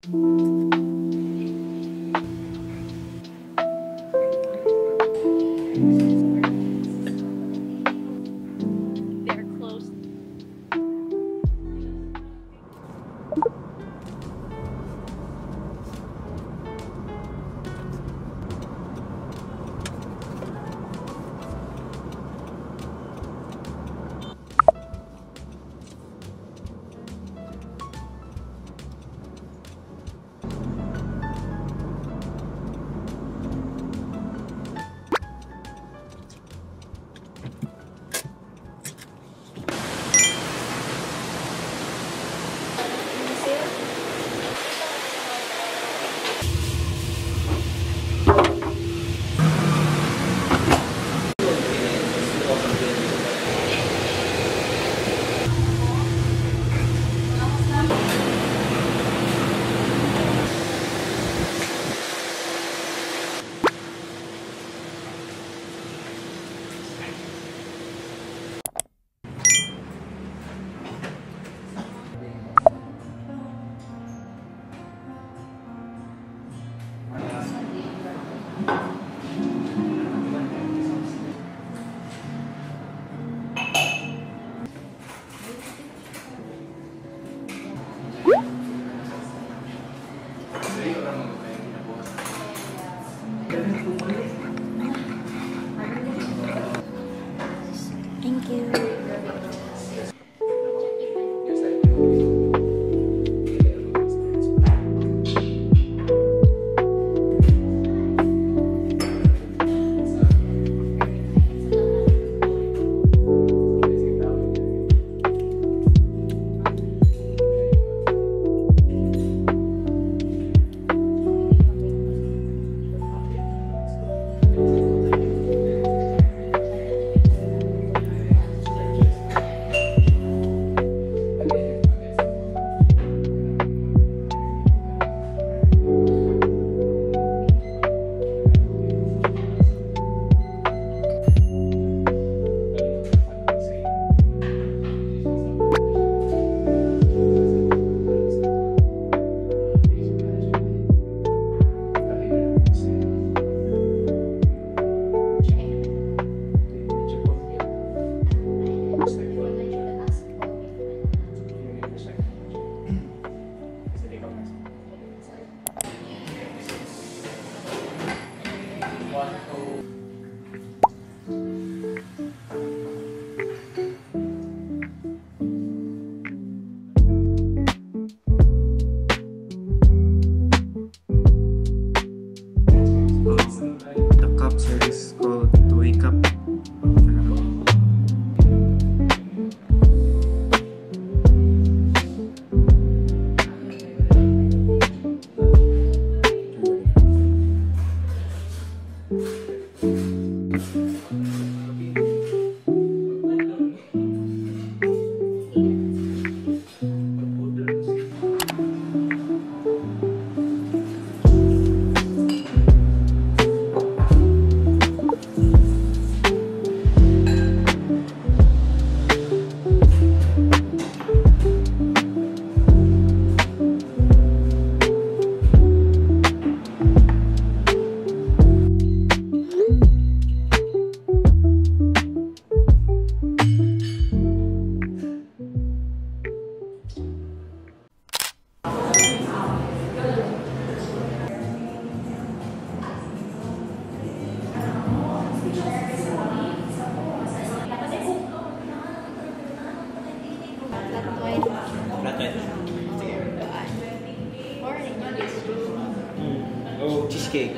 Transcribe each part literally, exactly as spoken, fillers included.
Thank you. Cheesecake.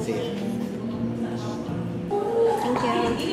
Sige. Thank you.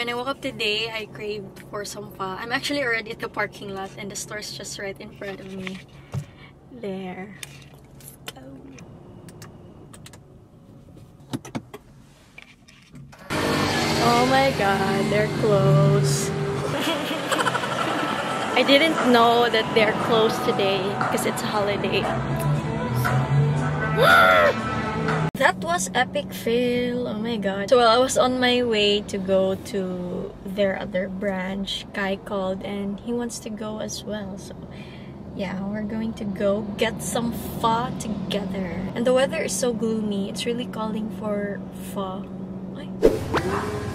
when I woke up today, I craved for sompa. I'm actually already at the parking lot and the store's just right in front of me. There. Oh my god, they're closed. I didn't know that they're closed today because it's a holiday. That was epic fail. Oh my god. So while I was on my way to go to their other branch, Kai called and he wants to go as well. So yeah, we're going to go get some pho together. And the weather is so gloomy. It's really calling for pho. Wow.